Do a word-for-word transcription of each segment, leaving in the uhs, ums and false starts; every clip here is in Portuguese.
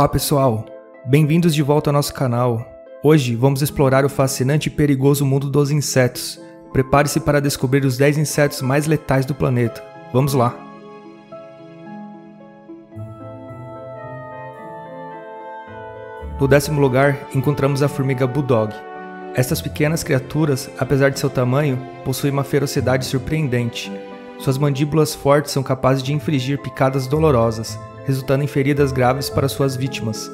Olá pessoal, bem-vindos de volta ao nosso canal. Hoje vamos explorar o fascinante e perigoso mundo dos insetos. Prepare-se para descobrir os dez insetos mais letais do planeta. Vamos lá! No décimo lugar, encontramos a formiga Bulldog. Estas pequenas criaturas, apesar de seu tamanho, possuem uma ferocidade surpreendente. Suas mandíbulas fortes são capazes de infligir picadas dolorosas, resultando em feridas graves para suas vítimas.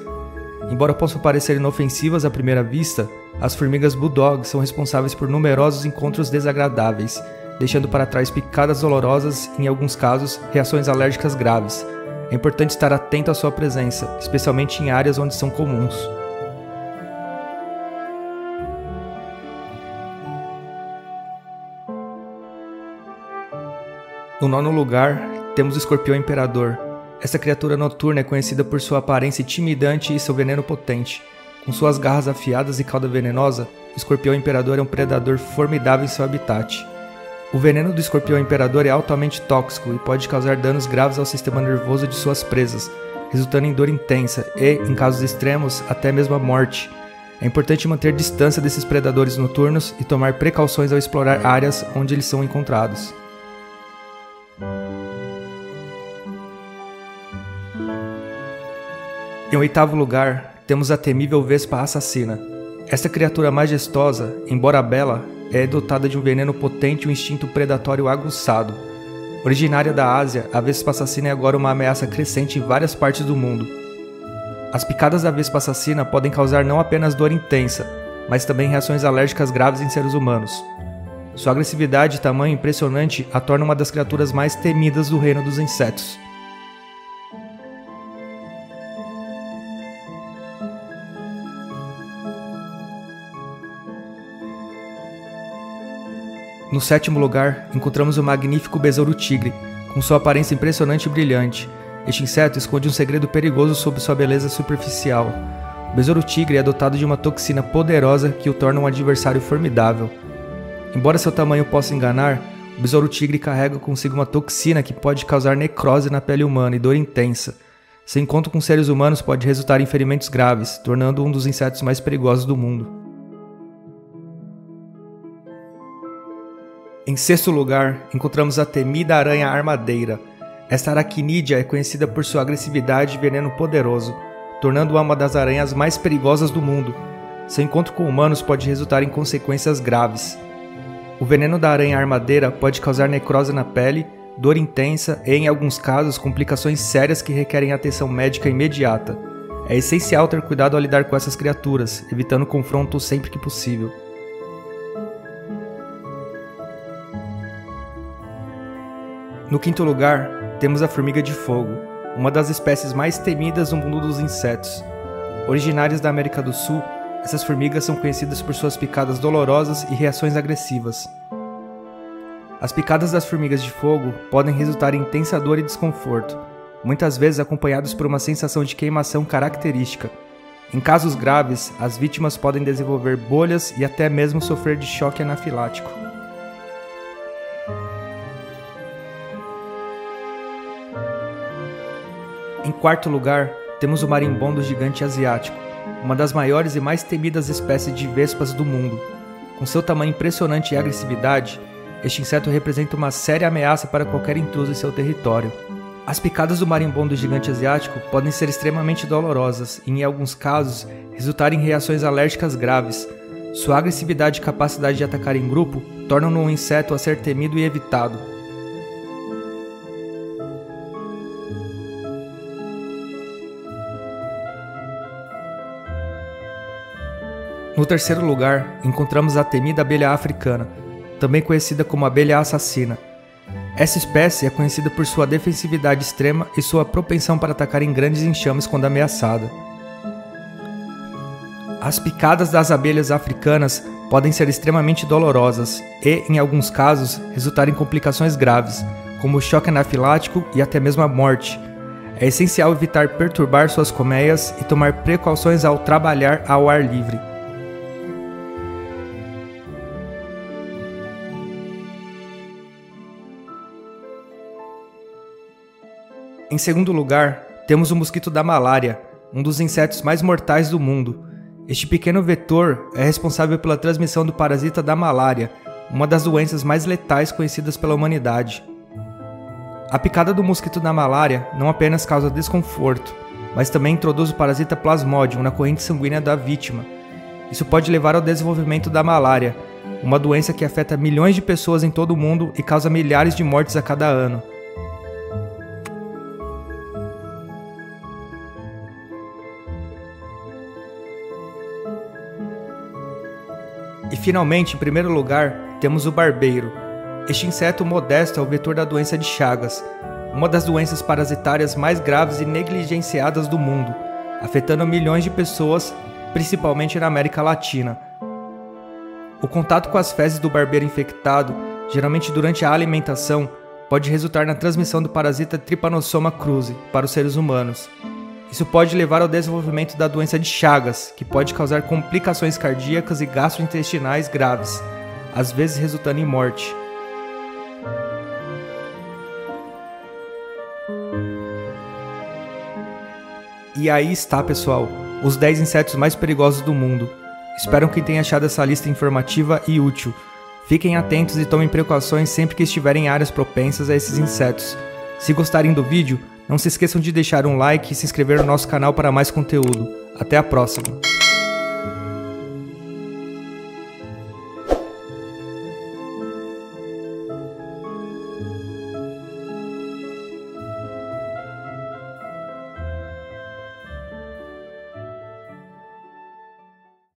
Embora possam parecer inofensivas à primeira vista, as formigas Bulldog são responsáveis por numerosos encontros desagradáveis, deixando para trás picadas dolorosas e, em alguns casos, reações alérgicas graves. É importante estar atento à sua presença, especialmente em áreas onde são comuns. No nono lugar, temos o escorpião imperador. Essa criatura noturna é conhecida por sua aparência intimidante e seu veneno potente. Com suas garras afiadas e cauda venenosa, o escorpião imperador é um predador formidável em seu habitat. O veneno do escorpião imperador é altamente tóxico e pode causar danos graves ao sistema nervoso de suas presas, resultando em dor intensa e, em casos extremos, até mesmo a morte. É importante manter distância desses predadores noturnos e tomar precauções ao explorar áreas onde eles são encontrados. Em oitavo lugar, temos a temível Vespa Assassina. Essa criatura majestosa, embora bela, é dotada de um veneno potente e um instinto predatório aguçado. Originária da Ásia, a Vespa Assassina é agora uma ameaça crescente em várias partes do mundo. As picadas da Vespa Assassina podem causar não apenas dor intensa, mas também reações alérgicas graves em seres humanos. Sua agressividade e tamanho impressionante a torna uma das criaturas mais temidas do reino dos insetos. No sétimo lugar, encontramos o magnífico besouro-tigre, com sua aparência impressionante e brilhante. Este inseto esconde um segredo perigoso sobre sua beleza superficial. O besouro-tigre é dotado de uma toxina poderosa que o torna um adversário formidável. Embora seu tamanho possa enganar, o besouro-tigre carrega consigo uma toxina que pode causar necrose na pele humana e dor intensa. Seu encontro com seres humanos pode resultar em ferimentos graves, tornando um dos insetos mais perigosos do mundo. Em sexto lugar, encontramos a temida aranha armadeira. Esta aracnídea é conhecida por sua agressividade e veneno poderoso, tornando-a uma das aranhas mais perigosas do mundo. Seu encontro com humanos pode resultar em consequências graves. O veneno da aranha armadeira pode causar necrose na pele, dor intensa e, em alguns casos, complicações sérias que requerem atenção médica imediata. É essencial ter cuidado ao lidar com essas criaturas, evitando confronto sempre que possível. No quinto lugar, temos a formiga de fogo, uma das espécies mais temidas no mundo dos insetos. Originárias da América do Sul, essas formigas são conhecidas por suas picadas dolorosas e reações agressivas. As picadas das formigas de fogo podem resultar em intensa dor e desconforto, muitas vezes acompanhadas por uma sensação de queimação característica. Em casos graves, as vítimas podem desenvolver bolhas e até mesmo sofrer de choque anafilático. Em quarto lugar, temos o marimbondo gigante asiático, uma das maiores e mais temidas espécies de vespas do mundo. Com seu tamanho impressionante e agressividade, este inseto representa uma séria ameaça para qualquer intruso em seu território. As picadas do marimbondo gigante asiático podem ser extremamente dolorosas e, em alguns casos, resultar em reações alérgicas graves. Sua agressividade e capacidade de atacar em grupo tornam-no um inseto a ser temido e evitado. No terceiro lugar, encontramos a temida abelha africana, também conhecida como abelha assassina. Essa espécie é conhecida por sua defensividade extrema e sua propensão para atacar em grandes enxames quando ameaçada. As picadas das abelhas africanas podem ser extremamente dolorosas e, em alguns casos, resultar em complicações graves, como choque anafilático e até mesmo a morte. É essencial evitar perturbar suas colmeias e tomar precauções ao trabalhar ao ar livre. Em segundo lugar, temos o mosquito da malária, um dos insetos mais mortais do mundo. Este pequeno vetor é responsável pela transmissão do parasita da malária, uma das doenças mais letais conhecidas pela humanidade. A picada do mosquito da malária não apenas causa desconforto, mas também introduz o parasita Plasmodium na corrente sanguínea da vítima. Isso pode levar ao desenvolvimento da malária, uma doença que afeta milhões de pessoas em todo o mundo e causa milhares de mortes a cada ano. E finalmente, em primeiro lugar, temos o barbeiro. Este inseto modesto é o vetor da doença de Chagas, uma das doenças parasitárias mais graves e negligenciadas do mundo, afetando milhões de pessoas, principalmente na América Latina. O contato com as fezes do barbeiro infectado, geralmente durante a alimentação, pode resultar na transmissão do parasita Trypanosoma cruzi para os seres humanos. Isso pode levar ao desenvolvimento da doença de Chagas, que pode causar complicações cardíacas e gastrointestinais graves, às vezes resultando em morte. E aí está, pessoal, os dez insetos mais perigosos do mundo. Espero que tenham achado essa lista informativa e útil. Fiquem atentos e tomem precauções sempre que estiverem em áreas propensas a esses insetos. Se gostarem do vídeo, não se esqueçam de deixar um like e se inscrever no nosso canal para mais conteúdo. Até a próxima!